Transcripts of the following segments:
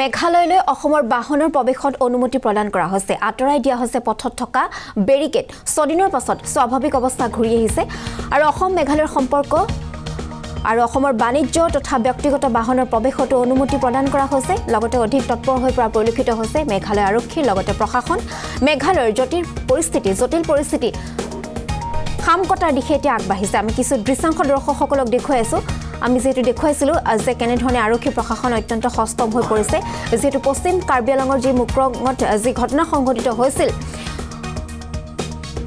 মেঘালয়লৈ অসমৰ বাহনৰ প্ৰৱেশত অনুমতি প্ৰদান কৰা হৈছে আতৰাই দিয়া হৈছে পথত থকা বেৰিকেড সদিনৰ পাছত স্বাভাৱিক অৱস্থা ঘূৰি আহিছে আৰু অসম মেঘালয়ৰ সম্পৰ্ক আৰু অসমৰ বাণিজ্য তথা ব্যক্তিগত বাহনৰ প্ৰৱেশত অনুমতি প্ৰদান কৰা হৈছে লগতে অধিক তৎপৰ হৈ পৰিলক্ষিত হৈছে মেঘালয় আৰক্ষীৰ লগতে প্ৰশাসন মেঘালয়ৰ জটিল পৰিস্থিতি খামকটাৰ দিশে আগবাঢ়িছে আমি কিছু দৃশ্যাংশ দৰ্শকসকলক দেখুৱাইছো আমি যেটো দেখুৱাইছিলো যে কেনে ধৰণে আৰক্ষী প্ৰশাসন অত্যন্ত হস্তক্ষেপ হৈ পৰিছে যেটো পশ্চিম কাৰ্বিআলঙৰ যি মুক্ৰঙত যি ঘটনা সংঘটিত হৈছিল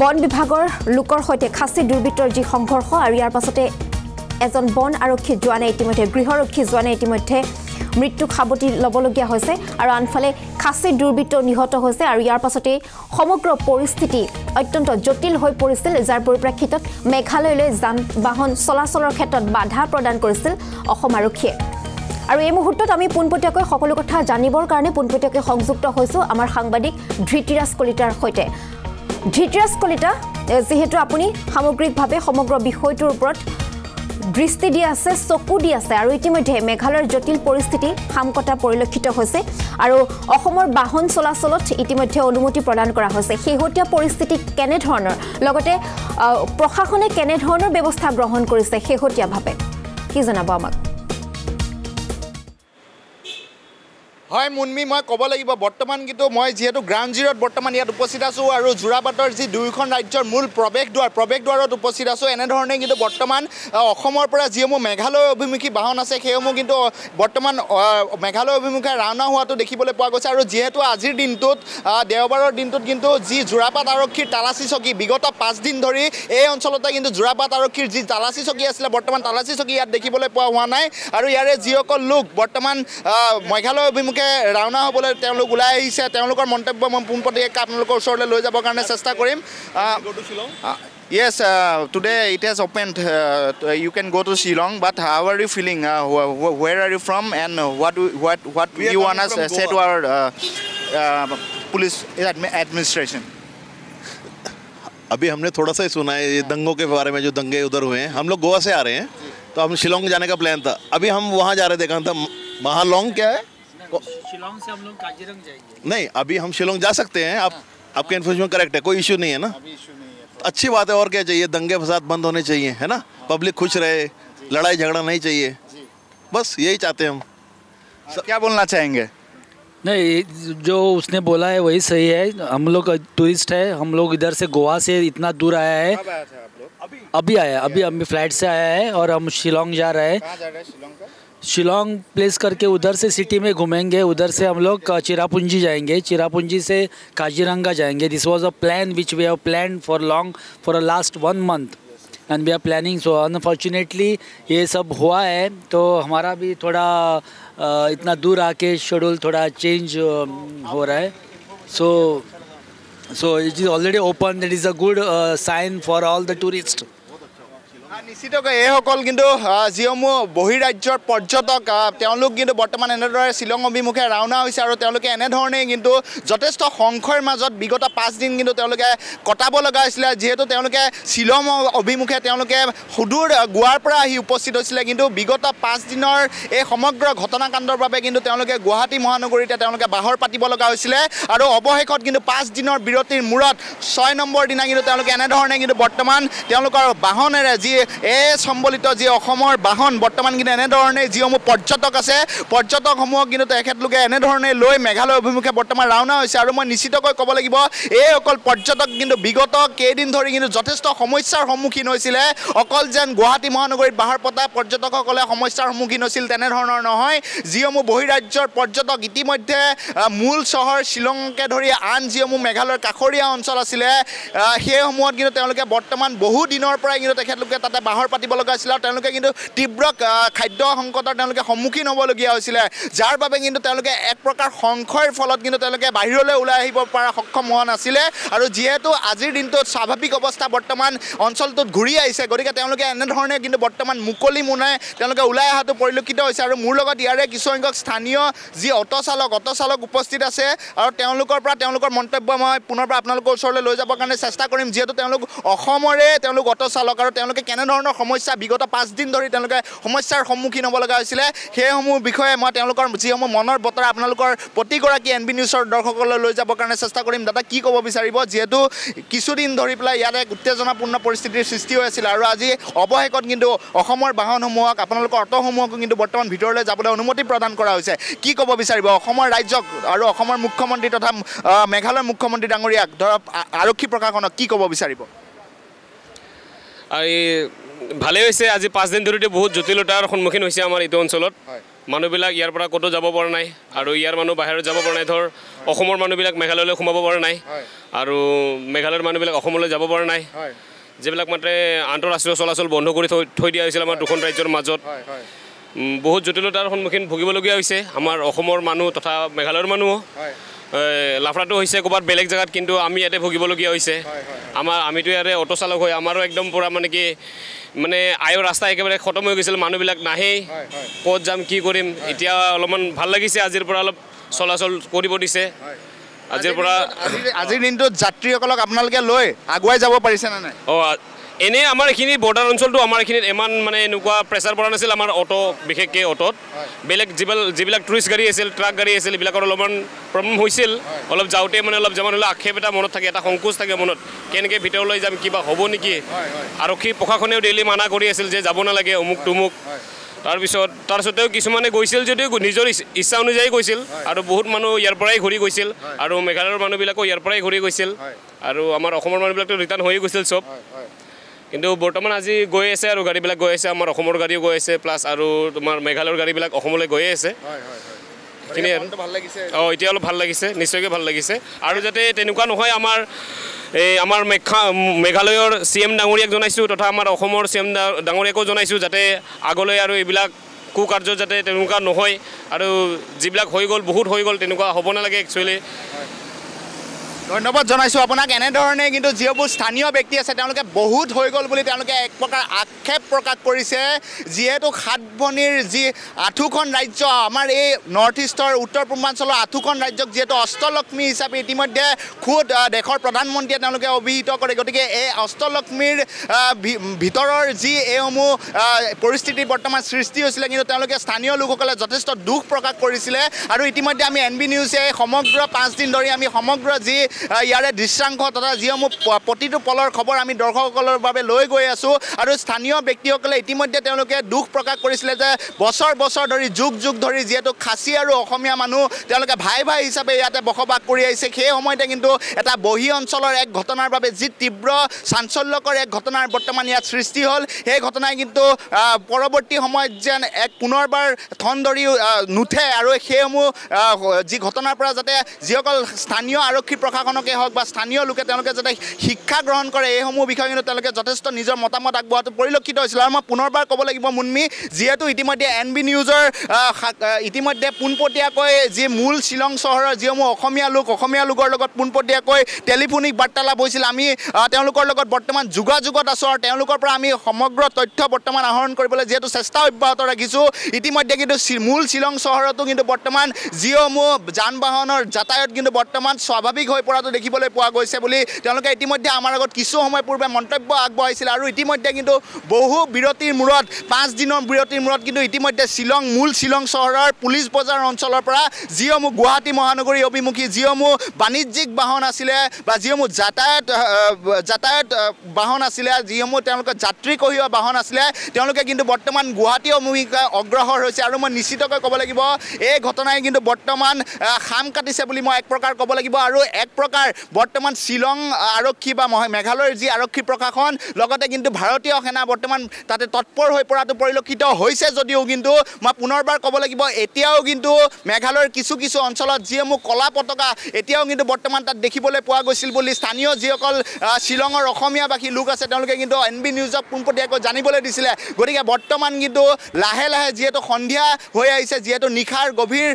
বন বিভাগৰ লোকৰ সৈতে খাসি দুৰ্বিতৰ যি সংঘৰ্ষ আৰু ইয়াৰ পাছতে এজন বন আৰক্ষী জোৱানে ইতিমধ্যে গৃহৰক্ষী জোৱানে ইতিমধ্যে মৃত্যুক খাবতি লবলগীয়া হৈছে আৰু আনফালে খাসি দুৰ্বিত নিহত হৈছে আৰু ইয়াৰ পাছতে সমগ্ৰ পৰিস্থিতি অত্যন্ত জটিল হৈ পৰিছিল যাৰ পৰিপ্ৰেক্ষিতত মেঘালয়লৈ যান বাহন চলাচলৰ ক্ষেত্ৰত বাধা প্ৰদান কৰিছিল অসম আৰক্ষী আৰু এই মুহূৰ্তত আমি পুনপটীয়াকৈ সকলো কথা জানিবৰ কাৰণে পুনপটীয়াকৈ সংযুক্ত হৈছো আমাৰ সাংবাদিক ধৃতিৰাজ কলিতাৰ সৈতে ধৃতিৰাজ কলিতা যেহেতু আপুনি সামগ্ৰিকভাৱে সমগ্ৰ বিষয়টোৰ ওপৰত দৃষ্টি দি আছে চকু দি আছে আৰু ইতিমধ্যে মেঘালয়ৰ জটিল পৰিস্থিতি খামকটা পৰিলক্ষিত হৈছে আৰু অসমৰ বাহন চলাচলত ইতিমধ্যে অনুমতি প্ৰদান কৰা হৈছে সেইহতীয়া পৰিস্থিতি কেনে ধৰণৰ লগতে প্ৰশাসনে কেনে ধৰণৰ ব্যৱস্থা গ্ৰহণ কৰিছে সেইহতীয়া ভাৱে কি জনাব আমাক হয় মুনমি মই ক'ব লাগিব বৰ্তমান কিন্তু মই যেহেতু গ্ৰাউণ্ড জিৰত বৰ্তমান ইয়াত উপস্থিত আছো আৰু জোৰাবাটৰ যি দুইখন ৰাজ্যৰ মূল প্ৰৱেশদ্বাৰত উপস্থিত আছো এনেধৰণে কিন্তু বৰ্তমান অসমৰ পৰা যিসমূহ মেঘালয় অভিমুখী বাহন আছে সেইসমূহ কিন্তু বৰ্তমান মেঘালয় অভিমুখে ৰাওনা হোৱাটো দেখিবলৈ পোৱা গৈছে আৰু যেহেতু আজিৰ দিনটোত দেওবাৰৰ দিনটোত কিন্তু যি জোৰাবাট আৰক্ষীৰ তালাচী চকী বিগত 5 দিন ধৰি এই অঞ্চলতে কিন্তু জোৰাবাট আৰক্ষীৰ যি তালাচী চকী আছিলে বৰ্তমান তালাচী চকী ইয়াত দেখিবলৈ পোৱা হোৱা নাই আৰু ইয়াৰে যিসকল লোক বৰ্তমান মেঘালয় অভিমুখী ৰাওনা হ'বলৈ তেওঁলোক ওলাই আহিছে তেওঁলোকৰ মন্তব্য মই পুনপটীয়াকৈ আপোনালোকৰ ওচৰলৈ লৈ যাবৰ কাৰণে চেষ্টা কৰিম Yes, today it has opened. You can go to Shillong, but how are you feeling? Where are you from, and what you want to say to our police administration? अभी हमने थोड़ा सा ही सुना है दंगों के बारे में जो दंगे उधर हुए हैं हम लोग गोवा से आ रहे हैं तो हम शिलोंग जाने का प्लान था अभी हम वहाँ जा रहे देखा था महालोंग क्या है शिलोंग से हम लोग काजीरंग जाएंगे नहीं अभी हम शिलोंग जा सकते हैं आप आपके इन्फॉर्मेशन करेक्ट है कोई इश्यू नहीं है ना अभी इश्यू नहीं है तो अच्छी बात है और क्या चाहिए दंगे फसाद बंद होने चाहिए है ना पब्लिक खुश रहे लड़ाई झगड़ा नहीं चाहिए बस यही चाहते हैं हम क्या बोलना चाहेंगे नहीं जो उसने बोला है वही सही है हम लोग टूरिस्ट है हम लोग इधर से गोवा से इतना दूर आया है अभी आया अभी हम फ्लाइट से आया है और हम शिलोंग जा रहे हैं शिलोंग प्लेस करके उधर से सिटी में घूमेंगे उधर से हम लोग चिरापुंजी जाएंगे चिरापुंजी से काजीरंगा जाएंगे this was a plan which we have plan for long for a last 1 month and we are planning so unfortunately ये सब हुआ है तो हमारा भी थोड़ा इतना दूर आके शेड्यूल थोड़ा चेंज हो रहा है so it is already open that is a good sign for all the tourist निश्चितक এইসকল কিন্তু যিসমূহ বহিৰাজ্যৰ পৰ্যটক তেওঁলোক কিন্তু বৰ্তমান এনেদৰে শ্বিলং অভিমুখে ৰাওনা হৈছে আৰু তেওঁলোকে এনেধৰণে কিন্তু যথেষ্ট সংখ্যৰ মাজত বিগত 5 দিন কিন্তু তেওঁলোকে কটাব লগা হৈছিলে যেহেতু তেওঁলোকে শ্বিলং অভিমুখে তেওঁলোকে সুদূৰ গোৱাৰ পৰা আহি উপস্থিত হৈছিলে কিন্তু বিগত 5 দিনৰ এই সমগ্ৰ ঘটনাকাণ্ডৰ বাবে কিন্তু তেওঁলোকে গুৱাহাটী মহানগৰীতে তেওঁলোকে বাহৰ পাতিব লগা হৈছিলে আৰু অৱশেষত কিন্তু 5 দিনৰ বিৰতিৰ মূৰত 6 নম্বৰ দিনা কিন্তু তেওঁলোকে এনেধৰণে কিন্তু বৰ্তমান তেওঁলোকৰ বাহনেৰে যি ए सम्बलित जी अखमर बाहन बर्तमान किन्तु एनेधरणे जिসমূह पर्यटक आछे पर्यटकসমূहक किन्तु तेखेतलोके एनेधरणे लई मेघालय अभिमुखे बर्तमान रावना होइसे आरु मैं निश्चितकै कब लागिब ए अकल पर्यटक किन्तु विगत केदिन धरि किन्तु जथेष्ट समस्यार सम्मुखीन होइसिले अकल जेन गुवाहाटी महानगरीत बाहर पता पर्यटकসকলে समस्यार सम्मुखीन होइसिल तेने धৰণৰ নহয় जिসমূह बहिराज्यर पर्यटक इतिमध्ये मूल शहर शिलंगके धरि आन जिসমূह मेघालयर काखरिया अञ्चल आছিলে সেইসমূহত किन्तु तेलके बर्तमान बहु दिनर पराय किन्तु तेखेतलोके তাতে বাহৰ পাতিব লগা হৈছিল আৰু তেওঁলোকে কিন্তু তীব্ৰ খাদ্য সংকটৰ তেওঁলোকে সন্মুখীন হ'বলগীয়া হৈছিল যাৰ বাবে কিন্তু তেওঁলোকে এক প্ৰকাৰ সংখ্যৰ ফলত কিন্তু তেওঁলোকে বাহিৰলৈ ওলাই আহিব পৰা সক্ষম হোৱা নাছিলে আৰু যিহেতু আজিৰ দিনটোত স্বাভাৱিক অৱস্থা বৰ্তমান অঞ্চলটোত ঘূৰি আহিছে গতিকে তেওঁলোকে এনেধৰণে কিন্তু বৰ্তমান মুকলি মনে তেওঁলোকে ওলাই অহাটো পৰিলক্ষিত হৈছে আৰু মোৰ লগত ইয়াৰে কিছুসংখ্যক স্থানীয় যি অটো চালক উপস্থিত আছে আৰু তেওঁলোকৰ পৰা তেওঁলোকৰ মন্তব্য মই পুনৰ পৰা আপোনালোকৰ ওচৰলৈ লৈ যাবৰ কাৰণে চেষ্টা কৰিম যিহেতু তেওঁলোক অসমৰে তেওঁলোক অটো চালক আৰু তেওঁলোকে এনেধৰণৰ সমস্যা বিগত 5 দিন ধৰি তেওঁলোকে সমস্যাৰ সন্মুখীন হ'ব লগা হৈছিল হেসমূহ বিষয়ে মই তেওঁলোকৰ যিসমূহ মনৰ বতৰা আপোনালোকৰ প্ৰতিগৰাকী এনবি নিউজৰ দৰ্শকলৈ লৈ যাব কাৰণে চেষ্টা কৰিম দাদা কি ক'ব বিচাৰিব যেহেতু কিছুদিন ধৰি প্লাই ইয়াৰে উত্তেজনাপূৰ্ণ পৰিস্থিতিৰ সৃষ্টি হৈছিল আৰু আজি অবহেকত কিন্তু অসমৰ বাহনসমূহক আপোনালোকৰ অটোসমূহক কিন্তু বৰ্তমান ভিতৰলৈ যাবলৈ অনুমতি প্ৰদান কৰা হৈছে কি ক'ব বিচাৰিব অসমৰ ৰাজ্যক আৰু অসমৰ মুখ্যমন্ত্ৰী তথা মেঘালয়ৰ মুখ্যমন্ত্ৰী ডাঙৰীয়াক ধৰক আৰক্ষী প্ৰকাশনক কি ক'ব বিচাৰিব I ভালে হৈছে আজি 5 দিন ধৰি বহুত জটিলতাৰ সন্মুখীন হৈছে আমাৰ ইটো অঞ্চলত মানুহবিলাক ইয়াৰ পৰা কত যাব পৰা নাই আৰু ইয়াৰ মানুহ বাহিৰ যাব পৰা নাই ধৰ অসমৰ মানুহবিলাক মেঘালয়লৈ ঘুমাব পৰা নাই আৰু মেঘালয়ৰ মানুহবিলাক অসমলৈ যাব পৰা নাই যেবিলাক মাত্ৰে আন্তৰাষ্ট্ৰীয় চলাচল বন্ধ কৰি থৈ দিয়া হৈছিল আমাৰ দুখন ৰাজ্যৰ মাজত বহুত জটিলতাৰ সন্মুখীন ভুগিবলগীয়া হৈছে আমাৰ অসমৰ মানুহ তথা মেঘালয়ৰ মানুহ লাফৰাটো হৈছে কোবাত বেলেগ জায়গা কিন্তু আমি ইয়াতে ভুগিবলগীয়া হৈছে আমাৰ আমিটো ইয়াৰে অটো চালক হৈ আমাৰো একদম পুৰা মানে কি মানে আয়ৰ ৰাস্তা একেবাৰে খতম হৈ গৈছিল মানুহবিলাক নাহে ক'ত যাম কি কৰিম এতিয়া অলমান ভাল লাগিছে আজিৰ পৰা অলপ চলাচল কৰিব দিছে আজিৰ পৰা আজিৰ দিনটো যাত্ৰীসকলক আপোনালকে লৈ আগুৱাই যাব পাৰিছে না নাই অ এনে আমাৰ খিনি বৰ্ডাৰ অঞ্চলটো আমাৰ খিনি এমান মানে নুকুৱা প্ৰেছাৰ পৰা নাছিল আমাৰ অটো বিশেষকৈ অটোত বেলেগ জিবিলাক টুৰিষ্ট গাড়ী আছিল ট্ৰাক গাড়ী আছিল বিলাকৰ লমন প্ৰবলেম হৈছিল অলপ যাওতে মানে অলপ জামান হল আক্ষেপ এটা মনত থাকে এটা সংকোচ থাকে মনত কেনেকৈ ভিতৰলৈ যাম কিবা হ'ব নেকি আৰু কি পখাখনেও ডেইলি মানা কৰি আছিল যে যাব না লাগে অমুক তুমুক তাৰ পিছত তাৰ সতেও কিছুমানে গৈছিল যদিও নিজৰ ইচ্ছা অনুযায়ী গৈছিল আৰু বহুত মানুহ ইয়াৰ পৰাই ঘুৰি গৈছিল আৰু মেঘালয়ৰ মানুহবিলাকো ইয়াৰ পৰাই ঘুৰি গৈছিল আৰু আমাৰ অসমৰ মানুহবিলাকটো ৰিটাৰ্ণ হৈ গৈছিল সব কিন্তু বৰ্তমান আজি গৈ আছে আৰু গাড়ীবিলাক গৈ আছে আমাৰ অসমৰ গাড়ীও গৈ আছে প্লাস আৰু তোমাৰ মেঘালয়ৰ গাড়ীবিলাক অসমলৈ গৈ আছে কিনে ভাল লাগিছে অ এতিয়া অলপ ভাল লাগিছে নিশ্চয়কৈ ভাল লাগিছে আৰু যাতে তেনুকা নহয় আমাৰ এই আমাৰ মেঘালয়ৰ সিএম ডাঙৰীয়াক জনাইছো তথা আমাৰ অসমৰ সিএম ডাঙৰীয়াকো জনাইছো যাতে আগলৈ আৰু এইবিলাক কুকাৰ্য যাতে তেনুকা নহয় আৰু যিবিলাক হৈ গ'ল বহুত হৈ গ'ল তেনুকা হ'ব নালাগে একচুয়ালি ধন্যবাদ জনাইছো আপোনাক এনে ধৰণে কিন্তু যিবোৰ স্থানীয় ব্যক্তি আছে তেওঁলোকে বহুত হৈ গ'ল বুলি তেওঁলোকে এক প্ৰকাৰ আক্ষেপ প্ৰকাশ কৰিছে যিহেতু সাতভনীৰ যি আঠুখন ৰাজ্য আমাৰ এই নৰ্থ ইষ্টৰ উত্তৰ পূৰ্বাঞ্চলৰ আঠুখন ৰাজ্যক যিহেতু অষ্টলক্ষ্মী হিচাপে ইতিমধ্যে খুদ দেশৰ প্ৰধানমন্ত্ৰীয়ে তেওঁলোকে অভিহিত কৰে গতিকে এই অষ্টলক্ষ্মীৰ ভিতৰৰ যি এইসমূহ পৰিস্থিতি বৰ্তমান সৃষ্টি হৈছিলে কিন্তু তেওঁলোকে স্থানীয় লোকসকলে যথেষ্ট দুখ প্ৰকাশ কৰিছিলে আৰু ইতিমধ্যে আমি এন বি নিউজে সমগ্ৰ 5 দিন ধৰি আমি সমগ্ৰ যি ইয়াৰে দৃশ্যাংশ তথা যিসমূহ প্ৰতিটো পলৰ খবৰ আমি দৰ্শকসকলৰ বাবে লৈ গৈ আছো আৰু স্থানীয় ব্যক্তিসকলে ইতিমধ্যে তেওঁলোকে দুখ প্ৰকাশ কৰিছিল যে বছৰ বছৰ ধৰি যুগ যুগ ধৰি যিহেতু খাচী আৰু অসমীয়া মানুহ তেওঁলোকে ভাই ভাই হিচাপে ইয়াতে বসবাস কৰি আহিছে সেই সময়তে কিন্তু এটা বহি অঞ্চলৰ এক ঘটনাৰ বাবে যি তীব্ৰ চাঞ্চল্যকৰ এক ঘটনাৰ বৰ্তমান ইয়াত সৃষ্টি হ'ল সেই ঘটনাই কিন্তু পৰৱৰ্তী সময়ত যেন এক পুনৰবাৰ ঠন ধৰি নুঠে আৰু সেইসমূহ যি ঘটনাৰ পৰা যাতে যিসকল স্থানীয় আৰক্ষী প্ৰশাসনকে হওক বা স্থানীয় লোকে তেওঁলোকে যাতে শিক্ষা গ্ৰহণ কৰে এইসমূহ বিষয় কিন্তু তেওঁলোকে যথেষ্ট নিজৰ মতামত আগবঢ়োৱাটো পৰিলক্ষিত হৈছিল আৰু মই পুনৰবাৰ ক'ব লাগিব মুন্মি যিহেতু ইতিমধ্যে এন বি নিউজৰ ইতিমধ্যে পোনপটীয়াকৈ যি মূল শ্বিলং চহৰৰ যিসমূহ অসমীয়া লোক অসমীয়া লোকৰ লগত পোনপটীয়াকৈ টেলিফোনিক বাৰ্তালাপ হৈছিল আমি তেওঁলোকৰ লগত বৰ্তমান যোগাযোগত আছোঁ আৰু তেওঁলোকৰ পৰা আমি সমগ্ৰ তথ্য বৰ্তমান আহৰণ কৰিবলৈ যিহেতু চেষ্টা অব্যাহত ৰাখিছোঁ ইতিমধ্যে কিন্তু মূল শ্বিলং চহৰতো কিন্তু বৰ্তমান যিসমূহ যান বাহনৰ যাতায়ত কিন্তু বৰ্তমান স্বাভাৱিক হৈ পৰাটো দেখিবলৈ পোৱা গৈছে বুলি তেওঁলোকে ইতিমধ্যে আমাৰ আগত কিছু সময় পূৰ্বে মন্তব্য আগবঢ়াইছিল আৰু ইতিমধ্যে কিন্তু বহু বিৰতিৰ মূৰত 5 দিনৰ বিৰতিৰ মূৰত কিন্তু ইতিমধ্যে শ্বিলং মূল শ্বিলং চহৰৰ পুলিচ বজাৰ অঞ্চলৰ পৰা যিসমূহ গুৱাহাটী মহানগৰী অভিমুখী যিসমূহ বাণিজ্যিক বাহন আছিলে বা যিসমূহ যাতায়াত বাহন আছিলে যিসমূহ তেওঁলোকে যাত্ৰী কঢ়িওৱা বাহন আছিলে তেওঁলোকে কিন্তু বৰ্তমান গুৱাহাটী অভিমুখে অগ্ৰসৰ হৈছে আৰু মই নিশ্চিতকৈ ক'ব লাগিব এই ঘটনাই কিন্তু বৰ্তমান খাম কাটিছে বুলি মই এক প্ৰকাৰ ক'ব লাগিব আৰু এক প্ৰকাৰ বৰ্তমান শ্বিলং আৰক্ষী বা মেঘালয়ৰ যি আৰক্ষী প্ৰশাসন লগতে কিন্তু ভাৰতীয় সেনা বৰ্তমান তাতে তৎপৰ হৈ পৰাটো পৰিলক্ষিত হৈছে যদিও কিন্তু মই পুনৰবাৰ ক'ব লাগিব এতিয়াও কিন্তু মেঘালয়ৰ কিছু কিছু অঞ্চলত যিসমূহ কলা পতাকা এতিয়াও কিন্তু বৰ্তমান তাত দেখিবলৈ পোৱা গৈছিল বুলি স্থানীয় যিসকল শ্বিলঙৰ অসমীয়াভাষী লোক আছে তেওঁলোকে কিন্তু এন বি নিউজক পোনপটীয়াকৈ জানিবলৈ দিছিলে গতিকে বৰ্তমান কিন্তু লাহে লাহে যিহেতু সন্ধিয়া হৈ আহিছে যিহেতু নিশাৰ গভীৰ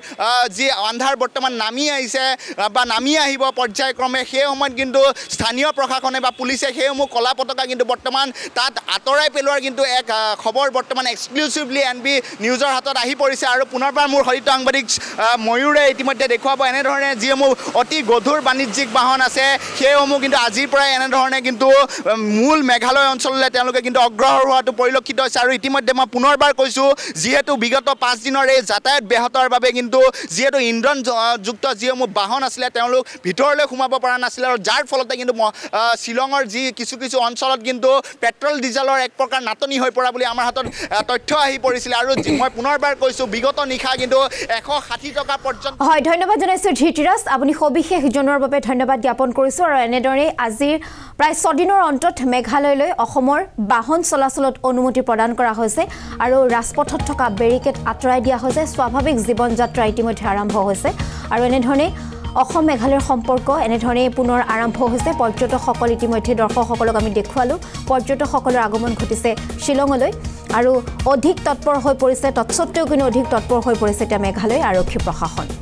যি আন্ধাৰ বৰ্তমান নামি আহিছে বা নামি আহিব পৰ্যায় পৰ্যায়ক্ৰমে সেই সময়ত কিন্তু স্থানীয় প্ৰশাসনে বা পুলিচে সেইসমূহ কলা পতাকা কিন্তু বৰ্তমান তাত আঁতৰাই পেলোৱাৰ কিন্তু এক খবৰ বৰ্তমান এক্সক্লুসিভলি এনবি নিউজৰ হাতত আহি পৰিছে আৰু পুনৰবাৰ মোৰ হৰিত সাংবাদিক ময়ূৰে ইতিমধ্যে দেখুৱাব এনেধৰণে যিসমূহ অতি গধুৰ বাণিজ্যিক বাহন আছে সেইসমূহ কিন্তু আজিৰ পৰাই এনেধৰণে কিন্তু মূল মেঘালয় অঞ্চললৈ তেওঁলোকে কিন্তু অগ্ৰসৰ হোৱাটো পৰিলক্ষিত হৈছে আৰু ইতিমধ্যে মই পুনৰবাৰ কৈছোঁ যিহেতু বিগত 5 দিনৰ এই যাতায়াত ব্যাহতৰ বাবে কিন্তু যিহেতু ইন্ধন যুক্ত যিসমূহ বাহন আছিল তেওঁলোক ভিতৰলৈ সোমাব পৰা নাছিল আৰু যাৰ ফলতে কিন্তু শিলঙৰ যি কিছু কিছু অঞ্চলত কিন্তু পেট্ৰল ডিজেলৰ এক প্ৰকাৰ নাটনি হৈ পৰা বুলি আমাৰ হাতত তথ্য আহি পৰিছিল আৰু মই পুনৰবাৰ কৈছোঁ বিগত নিখা কিন্তু 160 টকা পৰ্যন্ত হয় ধন্যবাদ জনাইছোঁ ধৃতিৰাজ আপুনি সবিশেষ জনোৱাৰ বাবে ধন্যবাদ জ্ঞাপন কৰিছোঁ আৰু এনেদৰে আজি প্ৰায় 6 দিনৰ অন্তত মেঘালয়লৈ অসমৰ বাহন চলাচলত অনুমতি প্ৰদান কৰা হৈছে আৰু ৰাজপথত থকা বেৰিকেড আতৰাই দিয়া হৈছে স্বাভাৱিক জীৱন যাত্ৰা ইতিমধ্যে আৰম্ভ হৈছে আৰু এনেধৰণে অসম মেঘালয়ৰ সম্পৰ্ক এনেধৰণে পুনৰ আৰম্ভ হৈছে পৰ্যটকসকল ইতিমধ্যে দৰ্শকসকলক আমি দেখুৱালো পৰ্যটকসকলৰ আগমন ঘটিছে শিলঙলৈ আৰু অধিক তৎপৰ হৈ পৰিছে তৎসত্ত্বেও কিন্তু অধিক তৎপৰ হৈ পৰিছে তে মেঘালয় আৰক্ষী প্ৰশাসন